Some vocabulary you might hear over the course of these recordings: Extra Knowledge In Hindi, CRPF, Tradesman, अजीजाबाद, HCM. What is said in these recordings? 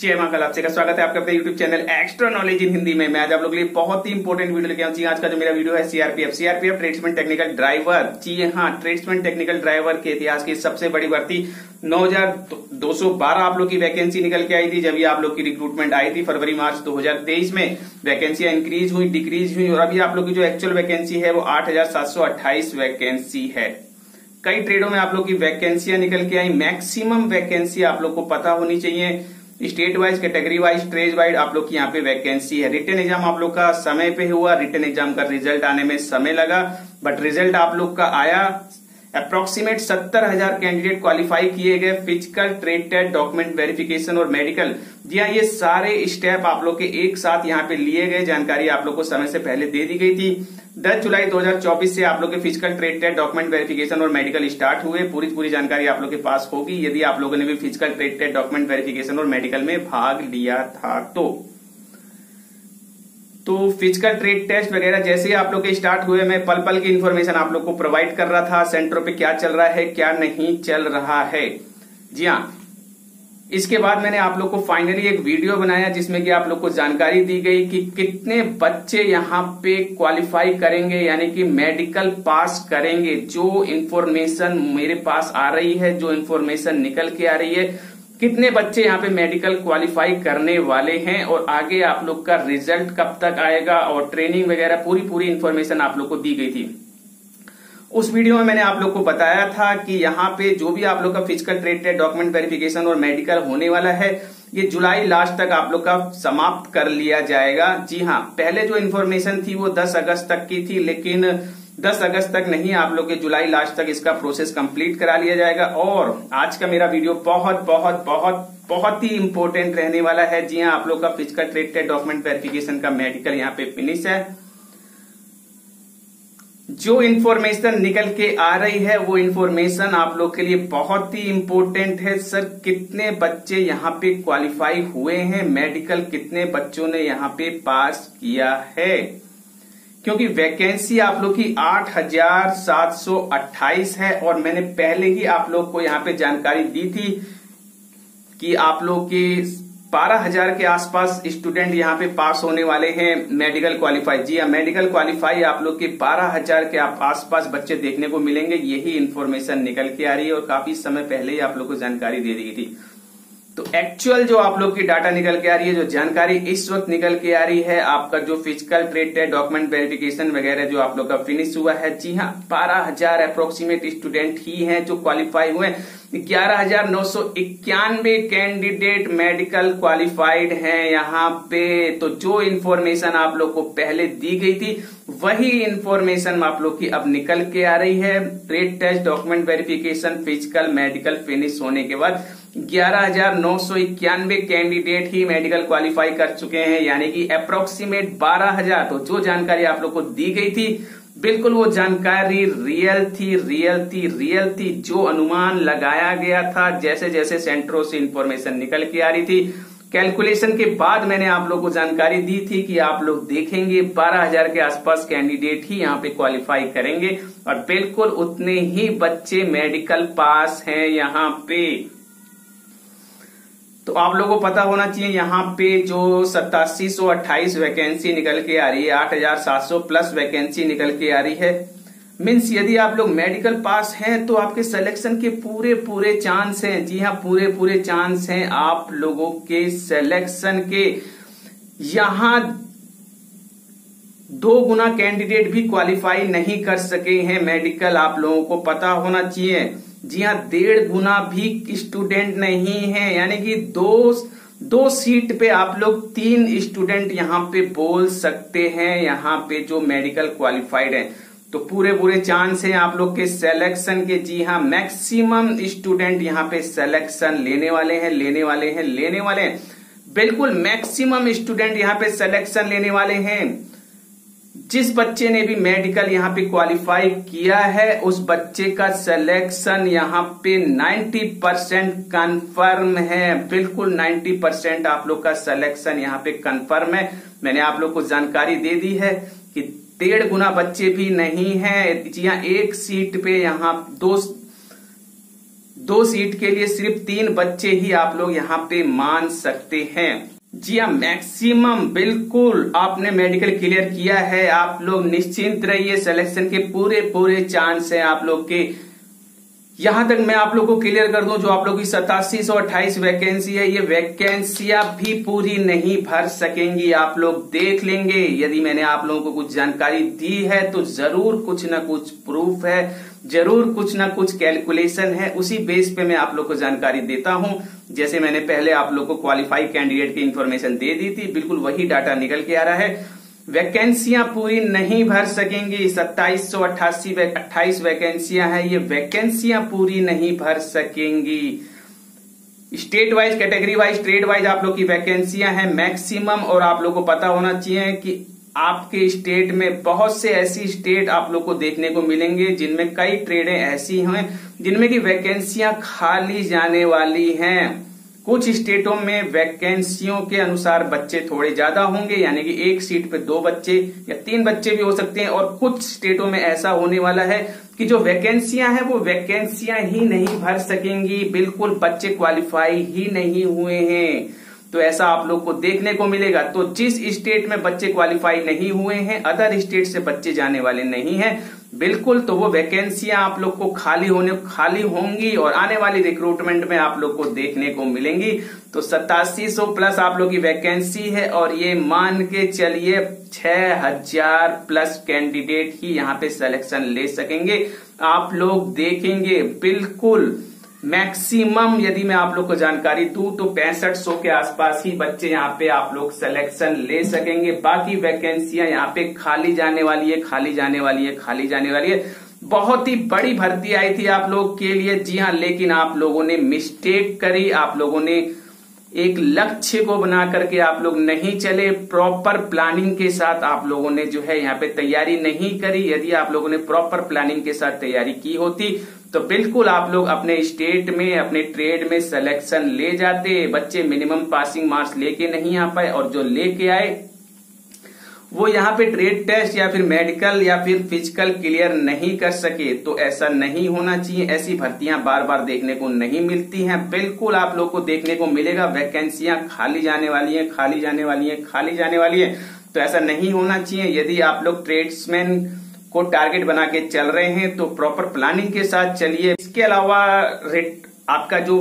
जय मां, कल आपसे का स्वागत है आपके अपने YouTube channel extra knowledge in Hindi में। मैं आज आप लोग के लिए बहुत ही इंपॉर्टेंट वीडियो लेके आऊँ। आज का जो मेरा वीडियो है सीआरपीएफ ट्रेड्समैन टेक्निकल ड्राइवर। जी हाँ, ट्रेड्समैन टेक्निकल ड्राइवर के इतिहास की सबसे बड़ी भर्ती 9212 आप लोग की वैकेंसी निकल के आई थी। जब ये आप लोग की रिक्रूटमेंट आई थी फरवरी मार्च 2023 में, वैकेंसियां इंक्रीज हुई, डिक्रीज हुई, और अभी आप लोग की जो एक्चुअल वैकेंसी है वो 8728 वैकेंसी है। कई ट्रेडों में आप लोग की वैकेंसियां निकल के आई। मैक्सिमम वैकेंसी आप लोग को पता होनी चाहिए। State wise, category wise, trade wise आप लोग की यहाँ पे वैकेंसी है। रिटन एग्जाम आप लोग का समय पे हुआ, रिटन एग्जाम का रिजल्ट आने में समय लगा, बट रिजल्ट आप लोग का आया। अप्रोक्सीमेट 70,000 कैंडिडेट क्वालिफाई किए गए। Physical, trade test, document verification और मेडिकल, जी हाँ, ये सारे स्टेप आप लोग के एक साथ यहाँ पे लिए गए। जानकारी आप लोग को समय से पहले दे दी गई थी। 10 जुलाई 2024 से आप लोग के physical, trade test, document verification और मेडिकल स्टार्ट हुए। पूरी जानकारी आप लोग के पास होगी यदि आप लोगों ने भी physical, trade test, document verification और मेडिकल में भाग लिया था तो फिजिकल, ट्रेड टेस्ट वगैरह जैसे ही आप लोग के स्टार्ट हुए, मैं पल की इन्फॉर्मेशन आप लोग को प्रोवाइड कर रहा था। सेंटरों पे क्या चल रहा है, क्या नहीं चल रहा है। जी हाँ, इसके बाद मैंने आप लोग को फाइनली एक वीडियो बनाया जिसमें कि आप लोग को जानकारी दी गई कि कितने बच्चे यहाँ पे क्वालिफाई करेंगे, यानी कि मेडिकल पास करेंगे। जो इन्फॉर्मेशन मेरे पास आ रही है, जो इन्फॉर्मेशन निकल के आ रही है, कितने बच्चे यहाँ पे मेडिकल क्वालिफाई करने वाले हैं और आगे आप लोग का रिजल्ट कब तक आएगा और ट्रेनिंग वगैरह पूरी इन्फॉर्मेशन आप लोग को दी गई थी। उस वीडियो में मैंने आप लोग को बताया था कि यहाँ पे जो भी आप लोग का physical, trade test, document verification और मेडिकल होने वाला है, ये जुलाई लास्ट तक आप लोग का समाप्त कर लिया जाएगा। जी हाँ, पहले जो इन्फॉर्मेशन थी वो 10 अगस्त तक की थी, लेकिन 10 अगस्त तक नहीं, आप लोग के जुलाई लास्ट तक इसका प्रोसेस कंप्लीट करा लिया जाएगा। और आज का मेरा वीडियो बहुत ही इम्पोर्टेंट रहने वाला है। जी हाँ, आप लोग का physical, trade test, document verification का मेडिकल यहाँ पे फिनिश है। जो इन्फॉर्मेशन निकल के आ रही है वो इन्फॉर्मेशन आप लोग के लिए बहुत ही इम्पोर्टेंट है। सर, कितने बच्चे यहाँ पे क्वालिफाई हुए हैं, मेडिकल कितने बच्चों ने यहाँ पे पास किया है, क्योंकि वैकेंसी आप लोग की 8728 है। और मैंने पहले ही आप लोग को यहाँ पे जानकारी दी थी कि आप लोग के 12,000 के आसपास स्टूडेंट यहाँ पे पास होने वाले हैं मेडिकल क्वालिफाई। जी हाँ, मेडिकल क्वालिफाई आप लोग के 12,000 के आसपास बच्चे देखने को मिलेंगे। यही इन्फॉर्मेशन निकल के आ रही है और काफी समय पहले ही आप लोग को जानकारी दे दी थी। तो एक्चुअल जो आप लोग की डाटा निकल के आ रही है, जो जानकारी इस वक्त निकल के आ रही है, आपका जो physical, trade test, document verification वगैरह जो आप लोग का फिनिश हुआ है, जी हाँ, 12,000 अप्रोक्सीमेट स्टूडेंट ही हैं जो क्वालिफाई हुए। 11,991 कैंडिडेट मेडिकल क्वालिफाइड हैं यहाँ पे। तो जो इन्फॉर्मेशन आप लोग को पहले दी गई थी वही इन्फॉर्मेशन आप लोग की अब निकल के आ रही है। Trade test, document verification, physical, medical finish होने के बाद 11,991 कैंडिडेट ही मेडिकल क्वालिफाई कर चुके हैं, यानी कि अप्रोक्सीमेट 12,000। तो जो जानकारी आप लोग को दी गई थी बिल्कुल वो जानकारी रियल थी। जो अनुमान लगाया गया था, जैसे जैसे सेंटरों से इंफॉर्मेशन निकल के आ रही थी, कैलकुलेशन के बाद मैंने आप लोग को जानकारी दी थी कि आप लोग देखेंगे 12,000 के आसपास कैंडिडेट ही यहाँ पे क्वालिफाई करेंगे और बिल्कुल उतने ही बच्चे मेडिकल पास हैं यहाँ पे। तो आप लोगों को पता होना चाहिए यहाँ पे जो 8728 वैकेंसी निकल के आ रही है, 8700 प्लस वैकेंसी निकल के आ रही है, मीन्स यदि आप लोग मेडिकल पास हैं तो आपके सिलेक्शन के पूरे चांस हैं। जी हाँ, पूरे चांस हैं आप लोगों के सिलेक्शन के। यहाँ 2 गुना कैंडिडेट भी क्वालिफाई नहीं कर सके हैं मेडिकल, आप लोगों को पता होना चाहिए। जी हाँ, 1.5 गुना भी स्टूडेंट नहीं है, यानी कि दो सीट पे आप लोग 3 स्टूडेंट यहाँ पे बोल सकते हैं यहाँ पे जो मेडिकल क्वालिफाइड हैं। तो पूरे चांस हैं आप लोग के सिलेक्शन के। जी हाँ, मैक्सिमम स्टूडेंट यहाँ पे सिलेक्शन लेने वाले हैं। बिल्कुल मैक्सिमम स्टूडेंट यहाँ पे सिलेक्शन लेने वाले हैं। जिस बच्चे ने भी मेडिकल यहाँ पे क्वालिफाई किया है उस बच्चे का सिलेक्शन यहाँ पे 90% कन्फर्म है। बिल्कुल 90% आप लोग का सिलेक्शन यहाँ पे कन्फर्म है। मैंने आप लोग को जानकारी दे दी है कि 1.5 गुना बच्चे भी नहीं है। जी हाँ, एक सीट पे यहाँ दो दो सीट के लिए सिर्फ 3 बच्चे ही आप लोग यहाँ पे मान सकते हैं। जी हाँ, मैक्सिमम बिल्कुल आपने मेडिकल क्लियर किया है, आप लोग निश्चिंत रहिए, सिलेक्शन के पूरे पूरे चांस हैं आप लोग के। यहां तक मैं आप लोग को क्लियर कर दूं, जो आप लोग की 8728 वैकेंसी है, ये वैकेंसियां भी पूरी नहीं भर सकेंगी, आप लोग देख लेंगे। यदि मैंने आप लोगों को कुछ जानकारी दी है तो जरूर कुछ ना कुछ प्रूफ है, जरूर कुछ ना कुछ कैलकुलेशन है, उसी बेस पे मैं आप लोग को जानकारी देता हूं। जैसे मैंने पहले आप लोग को क्वालिफाइड कैंडिडेट की इंफॉर्मेशन दे दी थी, बिल्कुल वही डाटा निकल के आ रहा है। वैकेंसियां पूरी नहीं भर सकेंगी, 2728 वैकेंसियां हैं, ये वैकेंसियां पूरी नहीं भर सकेंगी। State wise, category wise, trade wise आप लोग की वैकेंसियां हैं मैक्सिमम। और आप लोग को पता होना चाहिए कि आपके स्टेट में बहुत से ऐसी स्टेट आप लोग को देखने को मिलेंगे जिनमें कई ट्रेडें ऐसी हैं जिनमें की वैकेंसियां खाली जाने वाली हैं। कुछ स्टेटों में वैकेंसियों के अनुसार बच्चे थोड़े ज्यादा होंगे, यानी कि एक सीट पे 2 बच्चे या 3 बच्चे भी हो सकते हैं। और कुछ स्टेटों में ऐसा होने वाला है कि जो वैकेंसियां हैं वो वैकेंसियां ही नहीं भर सकेंगी, बिल्कुल बच्चे क्वालिफाई ही नहीं हुए हैं, तो ऐसा आप लोग को देखने को मिलेगा। तो जिस स्टेट में बच्चे क्वालिफाई नहीं हुए हैं, अदर स्टेट से बच्चे जाने वाले नहीं हैं बिल्कुल, तो वो वैकेंसियां आप लोग को खाली होंगी और आने वाली रिक्रूटमेंट में आप लोग को देखने को मिलेंगी। तो 8700 प्लस आप लोग की वैकेंसी है और ये मान के चलिए 6000 प्लस कैंडिडेट ही यहाँ पे सिलेक्शन ले सकेंगे। आप लोग देखेंगे बिल्कुल मैक्सिमम, यदि मैं आप लोग को जानकारी दूं तो 6500 के आसपास ही बच्चे यहाँ पे आप लोग सिलेक्शन ले सकेंगे। बाकी वैकेंसियां यहाँ पे खाली जाने वाली है। बहुत ही बड़ी भर्ती आई थी आप लोग के लिए, जी हाँ, लेकिन आप लोगों ने मिस्टेक करी, आप लोगों ने एक लक्ष्य को बना करके आप लोग नहीं चले, प्रॉपर प्लानिंग के साथ आप लोगों ने जो है यहाँ पे तैयारी नहीं करी। यदि आप लोगों ने प्रॉपर प्लानिंग के साथ तैयारी की होती तो बिल्कुल आप लोग अपने स्टेट में, अपने ट्रेड में सिलेक्शन ले जाते। बच्चे मिनिमम पासिंग मार्क्स लेके नहीं आ पाए और जो लेके आए वो यहाँ पे ट्रेड टेस्ट या फिर मेडिकल या फिर फिजिकल क्लियर नहीं कर सके, तो ऐसा नहीं होना चाहिए। ऐसी भर्तियां बार बार देखने को नहीं मिलती हैं, बिल्कुल आप लोग को देखने को मिलेगा। वैकेंसियां खाली जाने वाली हैं, तो ऐसा नहीं होना चाहिए। यदि आप लोग ट्रेड्समैन को टारगेट बना के चल रहे हैं तो प्रॉपर प्लानिंग के साथ चलिए। इसके अलावा आपका जो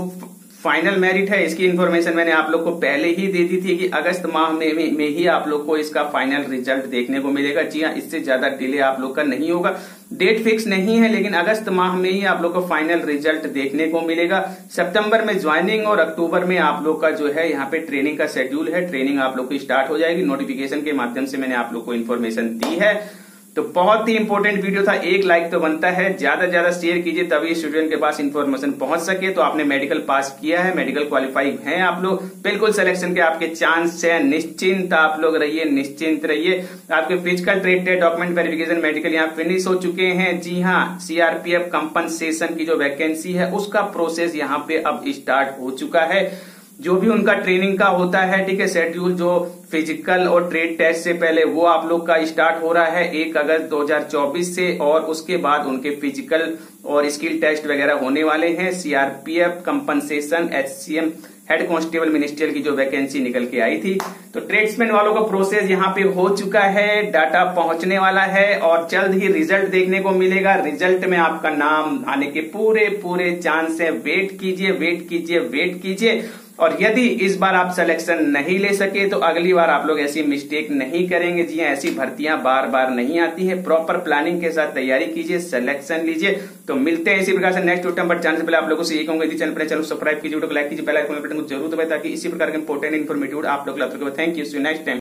फाइनल मेरिट है, इसकी इन्फॉर्मेशन मैंने आप लोग को पहले ही दे दी थी कि अगस्त माह में ही आप लोग को इसका फाइनल रिजल्ट देखने को मिलेगा। जी हाँ, इससे ज्यादा डिले आप लोग का नहीं होगा, डेट फिक्स नहीं है, लेकिन अगस्त माह में ही आप लोग का फाइनल रिजल्ट देखने को मिलेगा। सितंबर में ज्वाइनिंग और अक्टूबर में आप लोग का जो है यहाँ पे ट्रेनिंग का शेड्यूल है, ट्रेनिंग आप लोग की स्टार्ट हो जाएगी। नोटिफिकेशन के माध्यम से मैंने आप लोग को इन्फॉर्मेशन दी है। तो बहुत ही इंपॉर्टेंट वीडियो था, एक लाइक तो बनता है, ज्यादा से ज्यादा शेयर कीजिए तभी स्टूडेंट के पास इन्फॉर्मेशन पहुंच सके। तो आपने मेडिकल पास किया है, मेडिकल क्वालिफाइड हैं आप लोग, बिल्कुल सिलेक्शन के आपके चांस हैं, निश्चिंत आप लोग रहिए, निश्चिंत रहिए। आपके physical, trade test, document verification, medical यहाँ फिनिश हो चुके हैं। जी हाँ, CRPF कंपनसेशन की जो वैकेंसी है उसका प्रोसेस यहाँ पे अब स्टार्ट हो चुका है। जो भी उनका ट्रेनिंग का होता है, ठीक है, शेड्यूल जो फिजिकल और ट्रेड टेस्ट से पहले वो आप लोग का स्टार्ट हो रहा है 1 अगस्त 2024 से, और उसके बाद उनके फिजिकल और स्किल टेस्ट वगैरह होने वाले हैं। CRPF compensation, HCM head constable ministerial की जो वैकेंसी निकल के आई थी, तो ट्रेड्समैन वालों का प्रोसेस यहाँ पे हो चुका है, डाटा पहुंचने वाला है और जल्द ही रिजल्ट देखने को मिलेगा। रिजल्ट में आपका नाम आने के पूरे पूरे चांस है। वेट कीजिए। और यदि इस बार आप सिलेक्शन नहीं ले सके तो अगली बार आप लोग ऐसी मिस्टेक नहीं करेंगे। जी, ऐसी भर्तियां बार बार नहीं आती है, प्रॉपर प्लानिंग के साथ तैयारी कीजिए, सिलेक्शन लीजिए। तो मिलते हैं इसी प्रकार से नेक्स्ट वीडियो में, बट चैनल पर आप लोगों से यही कहूंगा, यदि चैनल सब्सक्राइब कीजिए, वीडियो को लाइक कीजिए, बेल आइकन बटन को जरूर दबाएं ताकि इसी प्रकार के इंपॉर्टेंट इन्फॉर्मेटिव आप लोग को। Thank you, see you next time.